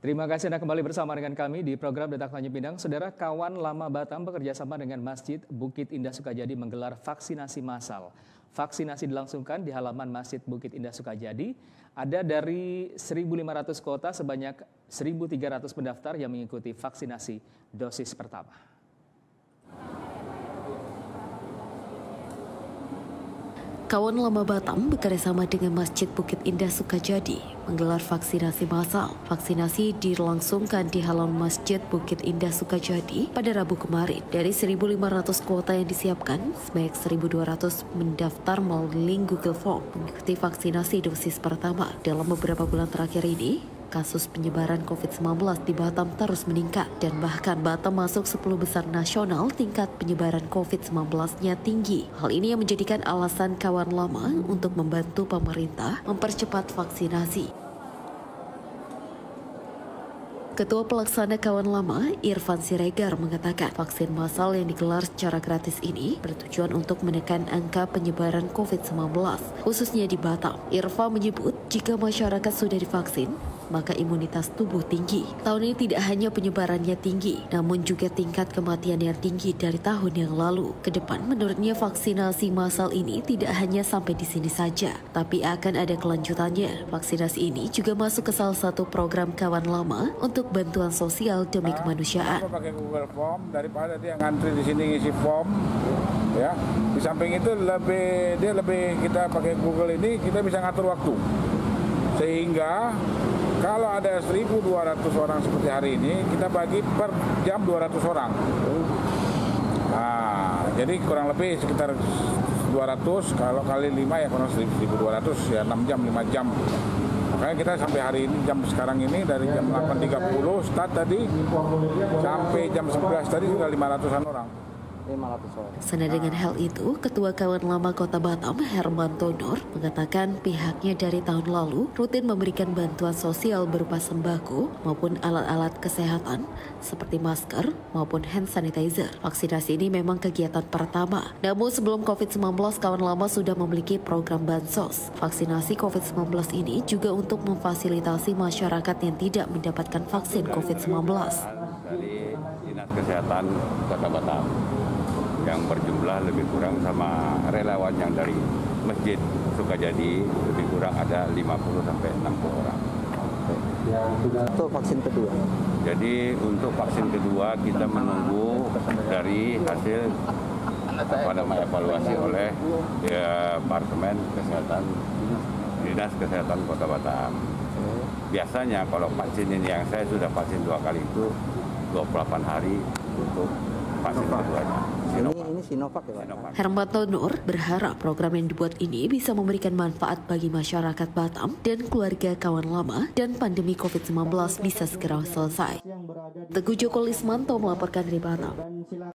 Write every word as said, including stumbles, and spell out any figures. Terima kasih Anda kembali bersama dengan kami di program Detak Tanjungpinang. Saudara, Kawan Lama Batam bekerjasama dengan Masjid Bukit Indah Sukajadi menggelar vaksinasi massal. Vaksinasi dilangsungkan di halaman Masjid Bukit Indah Sukajadi. Ada dari seribu lima ratus kota sebanyak seribu tiga ratus pendaftar yang mengikuti vaksinasi dosis pertama. Kawan Lama Batam bekerjasama dengan Masjid Bukit Indah Sukajadi menggelar vaksinasi massal. Vaksinasi dilangsungkan di halaman Masjid Bukit Indah Sukajadi pada Rabu kemarin. Dari seribu lima ratus kuota yang disiapkan, sebanyak seribu dua ratus mendaftar melalui Google Form mengikuti vaksinasi dosis pertama. Dalam beberapa bulan terakhir ini, kasus penyebaran COVID sembilan belas di Batam terus meningkat dan bahkan Batam masuk sepuluh besar nasional tingkat penyebaran COVID sembilan belas-nya tinggi. Hal ini yang menjadikan alasan Kawan Lama untuk membantu pemerintah mempercepat vaksinasi. Ketua Pelaksana Kawan Lama, Irfan Siregar, mengatakan vaksin massal yang digelar secara gratis ini bertujuan untuk menekan angka penyebaran COVID sembilan belas, khususnya di Batam. Irfan menyebut jika masyarakat sudah divaksin, maka imunitas tubuh tinggi. Tahun ini tidak hanya penyebarannya tinggi, namun juga tingkat kematian yang tinggi dari tahun yang lalu. Kedepan, menurutnya vaksinasi massal ini tidak hanya sampai di sini saja, tapi akan ada kelanjutannya. Vaksinasi ini juga masuk ke salah satu program Kawan Lama untuk bantuan sosial demi kemanusiaan. Kita pakai Google Form daripada dia ngantri di sini ngisi form, ya. Di samping itu lebih dia lebih kita pakai Google ini kita bisa ngatur waktu, sehingga kalau ada seribu dua ratus orang seperti hari ini kita bagi per jam dua ratus orang. Nah, jadi kurang lebih sekitar dua ratus kalau kali lima ya kurang seribu dua ratus ya enam jam lima jam. Makanya kita sampai hari ini jam sekarang ini dari jam delapan tiga puluh start tadi sampai jam sebelas tadi sudah lima ratusan orang. Senada dengan hal itu, Ketua Kawan Lama Kota Batam, Hermanto Nur, mengatakan pihaknya dari tahun lalu rutin memberikan bantuan sosial berupa sembako maupun alat-alat kesehatan seperti masker maupun hand sanitizer. Vaksinasi ini memang kegiatan pertama. Namun sebelum COVID sembilan belas, Kawan Lama sudah memiliki program bansos. Vaksinasi COVID sembilan belas ini juga untuk memfasilitasi masyarakat yang tidak mendapatkan vaksin COVID sembilan belas. Dari Dinas Kesehatan Kota Batam, yang berjumlah lebih kurang sama relawan yang dari Masjid Sukajadi lebih kurang ada lima puluh sampai enam puluh orang. Untuk vaksin kedua. Jadi untuk vaksin kedua kita menunggu dari hasil apa namanya evaluasi oleh Departemen Kesehatan Dinas Kesehatan Kota Batam. Biasanya kalau vaksin ini yang saya sudah vaksin dua kali itu dua puluh delapan hari untuk vaksin keduanya. Sinovac, ya, Pak. Hermanto Nur berharap program yang dibuat ini bisa memberikan manfaat bagi masyarakat Batam dan keluarga Kawan Lama dan pandemi COVID sembilan belas bisa segera selesai. Teguh Joko Ismanto melaporkan dari Batam.